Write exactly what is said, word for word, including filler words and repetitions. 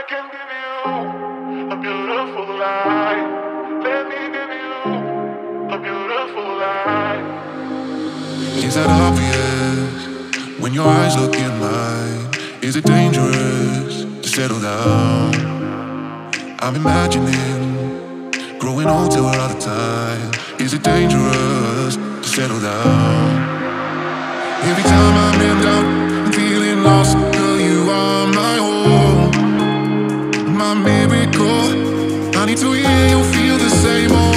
I can give you a beautiful life. Let me give you a beautiful life. Is that obvious when your eyes look in mine? Is it dangerous to settle down? I'm imagining growing old till all the time. Is it dangerous to settle down? Every time I'm in doubt, I'm feeling lost. Girl, you are my home, my miracle. I need to hear you feel the same.